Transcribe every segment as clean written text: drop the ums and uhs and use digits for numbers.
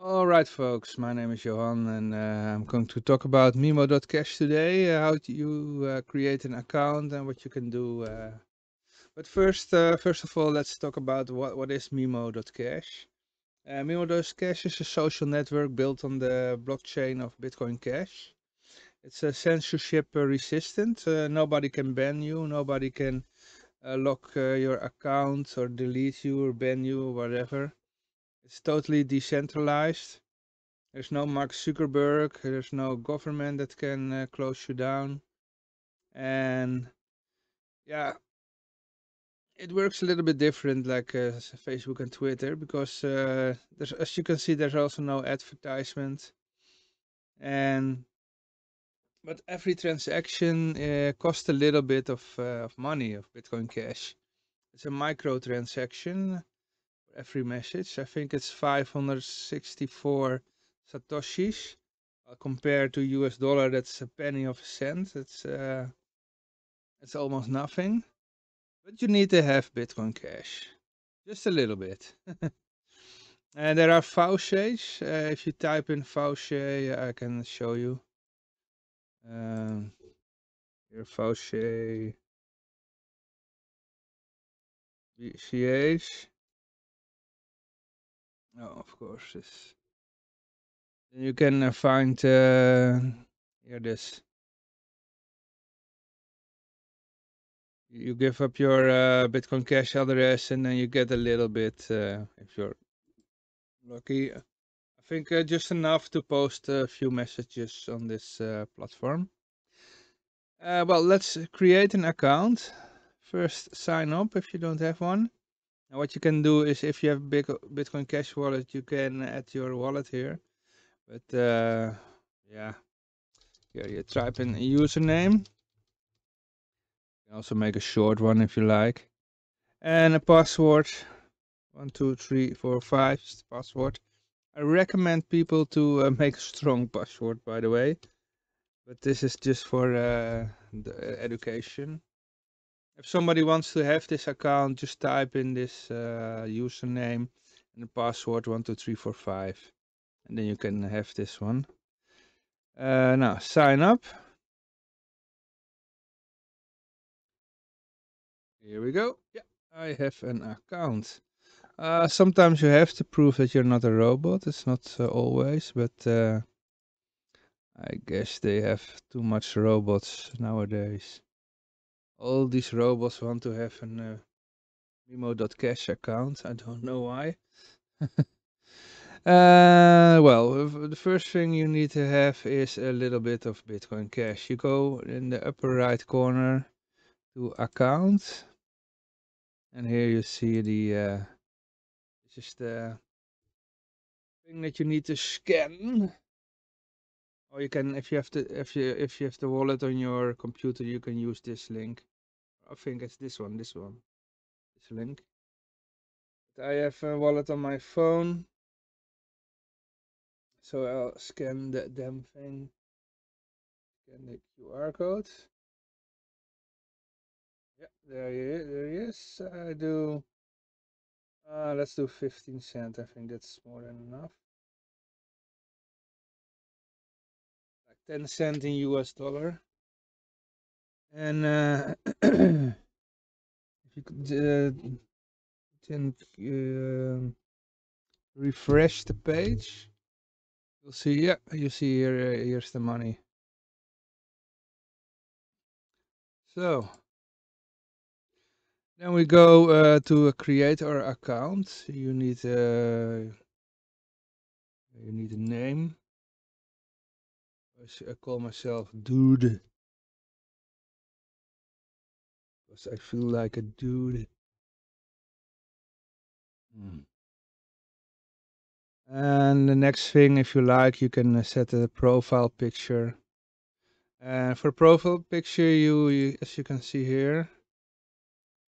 Alright folks, my name is Johan and I'm going to talk about Memo.cash today, how you create an account and what you can do. But first of all, let's talk about what is Memo.cash. Memo.cash is a social network built on the blockchain of Bitcoin Cash. It's censorship resistant, nobody can ban you, nobody can lock your account or delete you or ban you or whatever. It's totally decentralized. There's no Mark Zuckerberg, there's no government that can close you down. And yeah, it works a little bit different like Facebook and Twitter, because as you can see, there's also no advertisement. But every transaction costs a little bit of money of Bitcoin Cash. It's a micro transaction. Every message, I think it's 564 satoshis. Compared to US dollar, that's a penny of a cent. It's almost nothing. But you need to have Bitcoin Cash, just a little bit. And there are vouchers. If you type in voucher, I can show you. Here voucher. BCH. No, of course. You can find here this. You give up your Bitcoin Cash address, and then you get a little bit if you're lucky. I think just enough to post a few messages on this platform. Well, let's create an account. First, sign up if you don't have one. Now what you can do is, if you have a big Bitcoin Cash wallet, you can add your wallet here. But yeah, here you type in a username. You can also make a short one if you like. And a password, 12345 is the password. I recommend people to make a strong password, by the way. But this is just for the education. If somebody wants to have this account, just type in this username and the password 12345, and then you can have this one. Now sign up. Here we go. Yeah, I have an account. Sometimes you have to prove that you're not a robot. It's not always, but I guess they have too much robots nowadays. All these robots want to have an Memo.cash account. I don't know why. Well, the first thing you need to have is a little bit of Bitcoin Cash. You go in the upper right corner to account. And here you see the just the thing that you need to scan. Or you can, if you have the wallet on your computer, you can use this link. I think it's this link. But I have a wallet on my phone, so I'll scan the damn thing. Scan the QR code. Yeah, there he is. I do. Let's do 15 cent. I think that's more than enough. 10 cent in US dollar. And if you could refresh the page, you'll see, yeah, you see here, here's the money. So then we go to create our account. You need a name. I call myself dude, because I feel like a dude. And the next thing, if you like, you can set a profile picture. For profile picture, you as you can see here,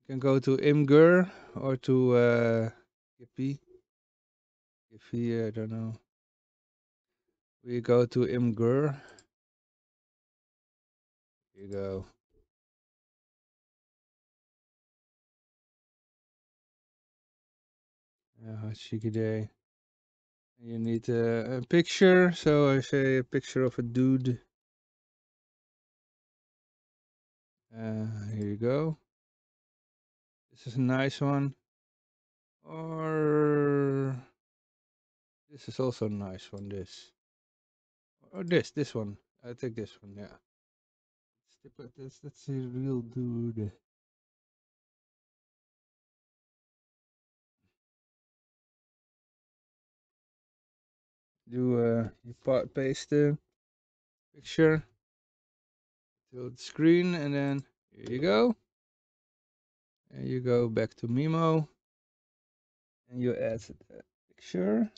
you can go to Imgur or to Giphy. Giphy, I don't know. We go to Imgur. Here you go. Hashiki day. You need a picture, so I say a picture of a dude. Here you go. This is a nice one. Or this is also a nice one, this. Or this one. I take this one, yeah. That's a real dude. You paste the picture to the screen, and then here you go. And you go back to Memo, and you add the picture.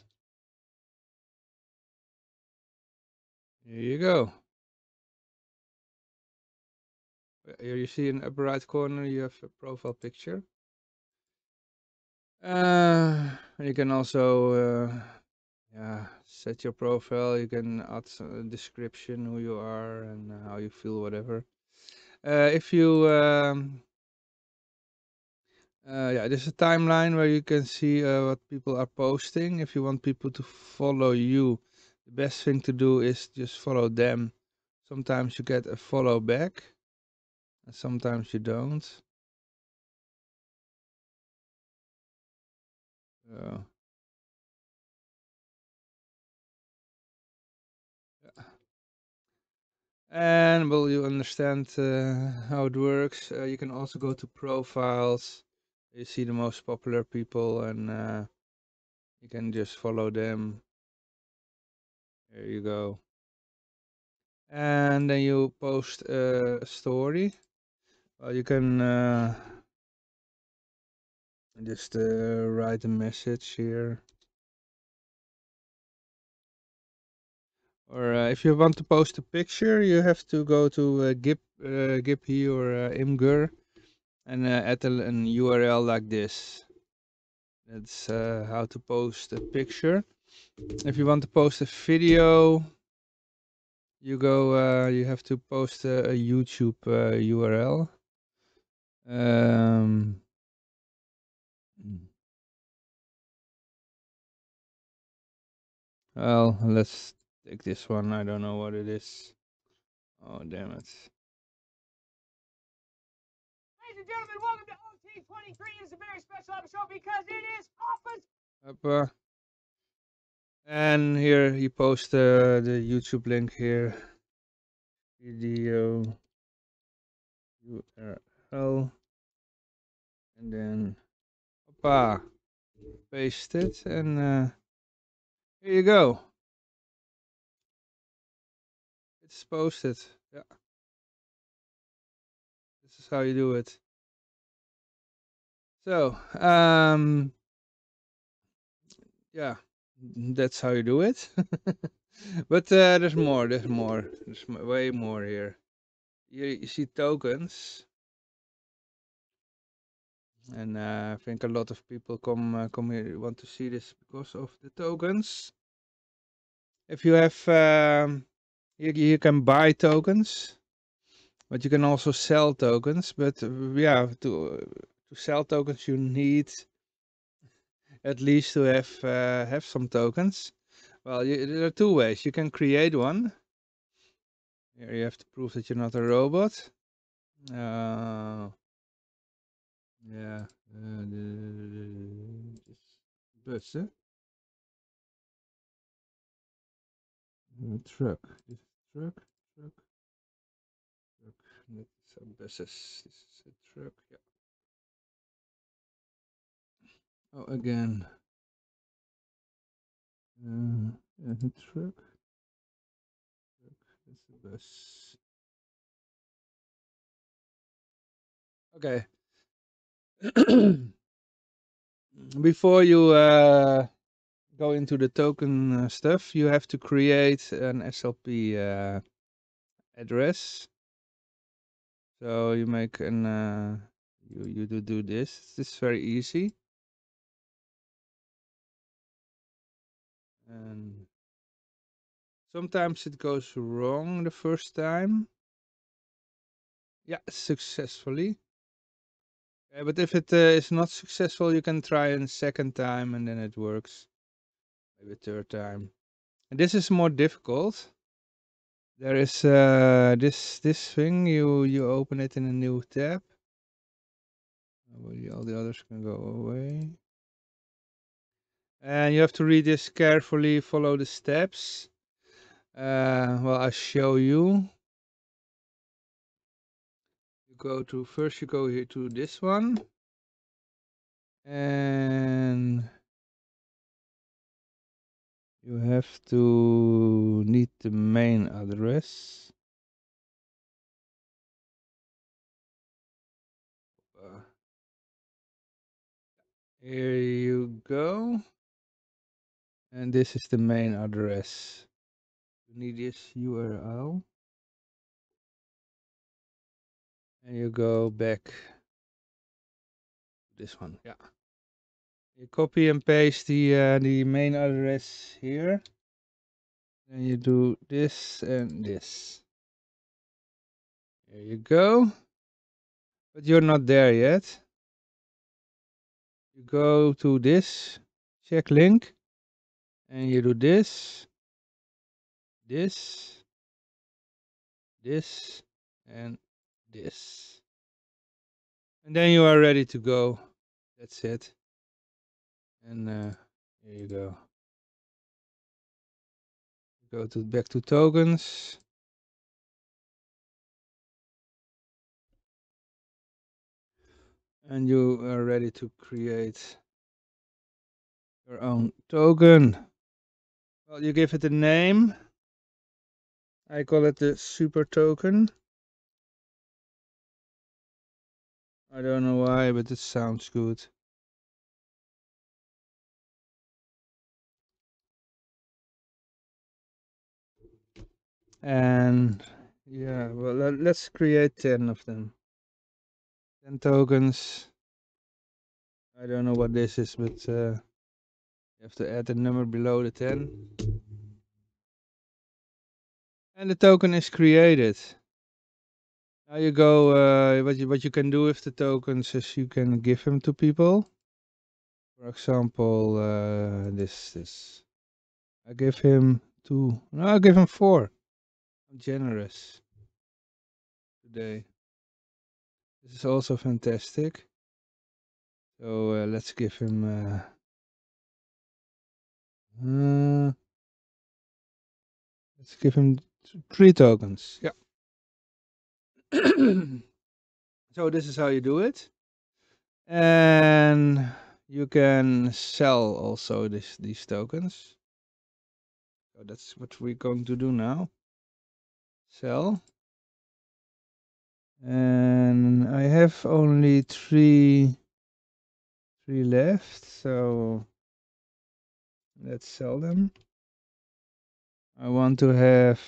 Here you go. Here you see in the upper right corner you have a profile picture. You can also set your profile. You can add a description, who you are and how you feel, whatever. If you there's a timeline where you can see what people are posting. If you want people to follow you, the best thing to do is just follow them. Sometimes you get a follow back, and sometimes you don't. So. And will you understand how it works? You can also go to profiles. You see the most popular people, and you can just follow them. There you go. And then you post a story. Well, you can just write a message here. Or if you want to post a picture, you have to go to Giphy or Imgur and add an URL like this. That's how to post a picture. If you want to post a video, you go. You have to post a YouTube URL. Well, let's. Take this one, I don't know what it is. Oh, damn it. Ladies and gentlemen, welcome to OT23. It's a very special episode because it is Papa's. And here he posts the YouTube link here. Video URL. And then Papa. Paste it, and here you go. It's posted, yeah. This is how you do it. So, yeah, that's how you do it. But there's way more here. You see tokens, and I think a lot of people come here, want to see this because of the tokens. If you have you can buy tokens, but you can also sell tokens. But yeah, to sell tokens, you need at least to have some tokens. Well, there are two ways. You can create one. Here you have to prove that you're not a robot. Yeah. Bussen. Truck. That's a buses. This is a truck, yeah. Oh, again. A truck. That's a bus. Okay. Before you go into the token stuff, you have to create an SLP address. So you make an you do this. This is very easy. And sometimes it goes wrong the first time. Yeah, successfully. But if it is not successful, you can try a second time, and then it works. maybe a third time. And this is more difficult. There is this thing, you open it in a new tab. All the others can go away. And you have to read this carefully, follow the steps. Well, I'll show you. First you go here to this one. And you have to need the main address. Here you go. And this is the main address. You need this URL. And you go back to this one. Yeah. You copy and paste the main address here. And you do this and this. There you go. But you're not there yet. You go to this check link and you do this, and this. And then you are ready to go. That's it. And here you go. Go to back to tokens. And you are ready to create your own token. Well, you give it a name. I call it the super token. I don't know why, but it sounds good. And yeah, well, let's create 10 of them. 10 tokens. I don't know what this is, but you have to add a number below the 10. And the token is created. Now you go, what you can do with the tokens is you can give them to people. For example, this. I give him 2. No, I give him 4. I'm generous today. This is also fantastic. So let's give him let's give him 3 tokens. Yeah. So this is how you do it, and you can sell also these tokens. So that's what we're going to do now. Sell. And I have only three left, so let's sell them. I want to have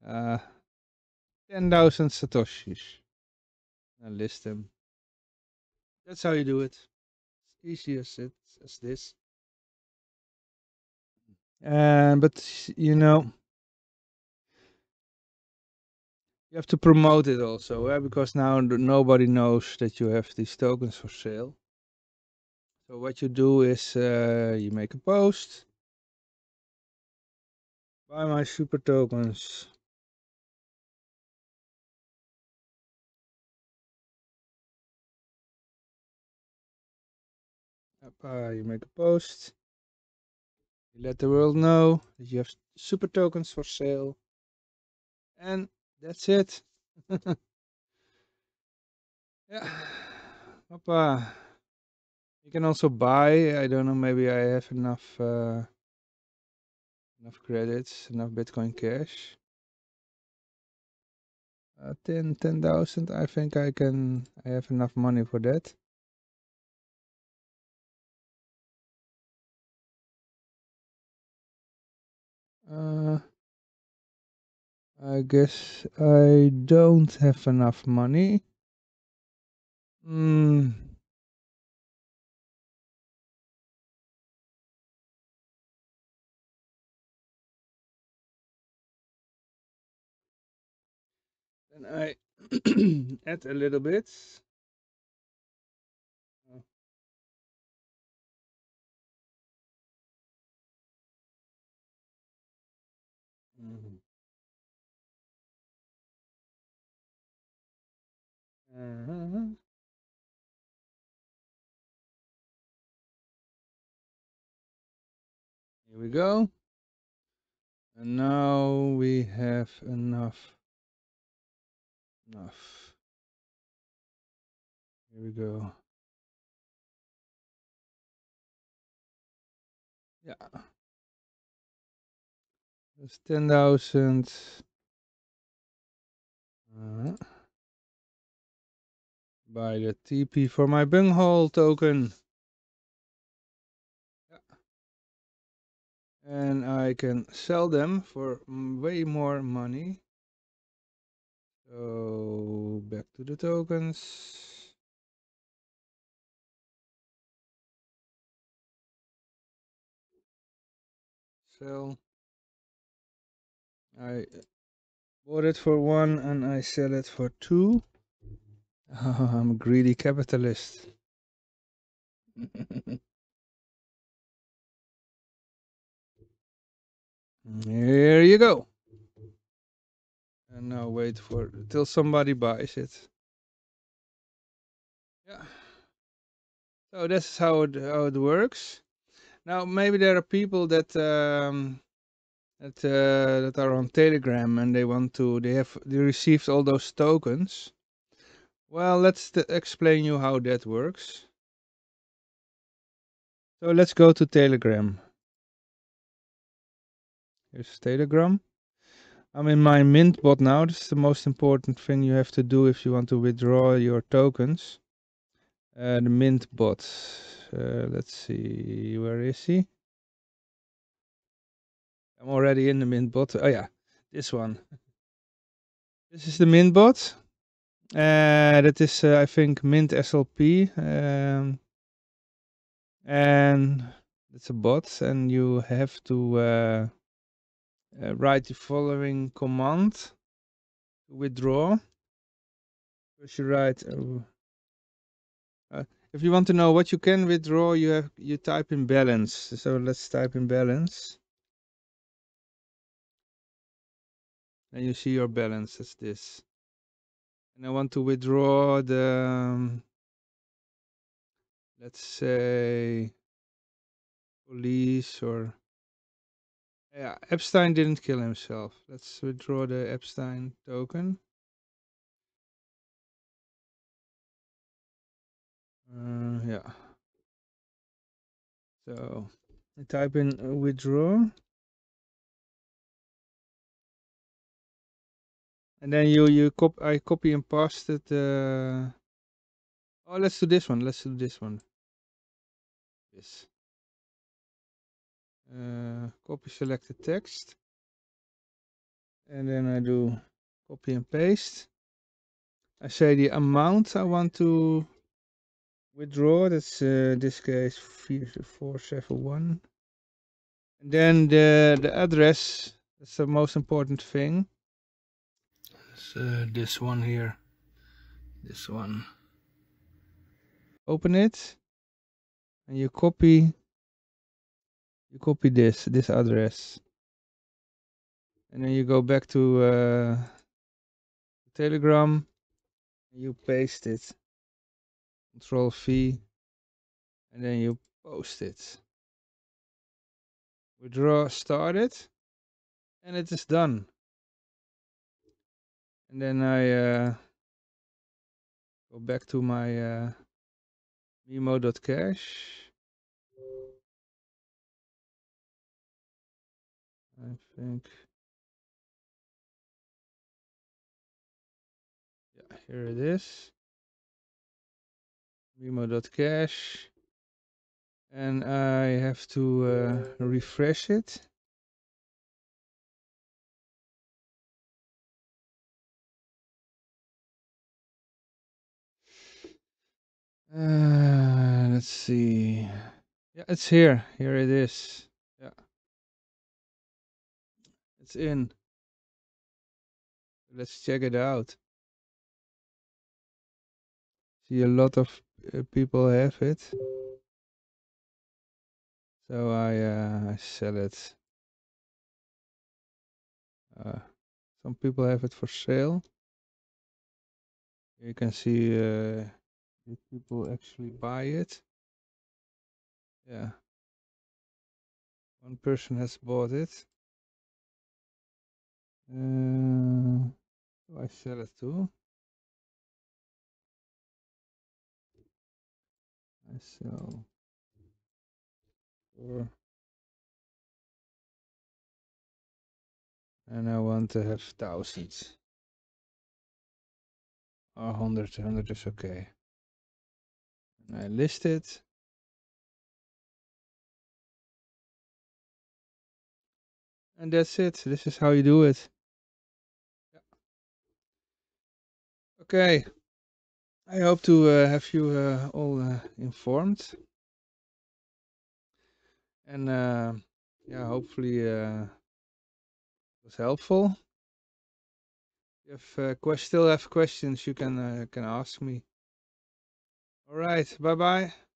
10,000 satoshis. Now list them. That's how you do it. It's easy as this. But you know, you have to promote it also, because now nobody knows that you have these tokens for sale. So what you do is you make a post. Buy my super tokens. You make a post. Let the world know that you have super tokens for sale. And that's it. Yeah. Hoppa. You can also buy. I don't know, maybe I have enough credits, enough Bitcoin Cash. 10,000, I think I have enough money for that. I guess I don't have enough money. Then I add a little bit. Mhm. Mhm. Here we go. And now we have enough. Here we go. Yeah. That's 10,000. Buy the TP for my bunghole token. And I can sell them for way more money. So back to the tokens. Sell. I bought it for 1 and I sell it for 2. Oh, I'm a greedy capitalist. Here you go. And now wait for till somebody buys it. Yeah. So this is how it works. Now maybe there are people that that are on Telegram and they received all those tokens. Well, let's explain you how that works. So let's go to Telegram. Here's Telegram. I'm in my Mint bot now. This is the most important thing you have to do if you want to withdraw your tokens. The Mint bot. Let's see, where is he? I'm already in the Mint bot. Oh yeah, this one. This is the Mint bot. That is, I think, Mint SLP. And it's a bot, and you have to... write the following command to withdraw. First you write, if you want to know what you can withdraw, you type in balance. So let's type in balance. And you see your balance as this. And I want to withdraw the, let's say, police or... Yeah, Epstein didn't kill himself. Let's withdraw the Epstein token. Yeah. So I type in withdraw. And then I copy and paste it. Oh, let's do this one. Let's do this one. Yes. Copy selected text, and then I do copy and paste. I say the amount I want to withdraw. That's this case 471. And then the address. That's the most important thing. It's this one here. This one. Open it, and you copy. You copy this address, and then you go back to Telegram. You paste it, Control V, and then you post it. Withdraw started, and it is done. And then I go back to my Memo.cash. I think, yeah, here it is, Memo.cash, and I have to refresh it. Let's see, yeah, it's here, here it is. It's in. Let's check it out. See, a lot of people have it, so I sell it. Some people have it for sale. You can see if people actually buy it. Yeah, one person has bought it. I sell it too. I sell for, and I want to have thousands or hundreds. 100 is okay. And I list it. And that's it. This is how you do it. Yeah. Okay. I hope to have you all informed. And yeah, hopefully it was helpful. If still have questions, you can ask me. All right. Bye-bye.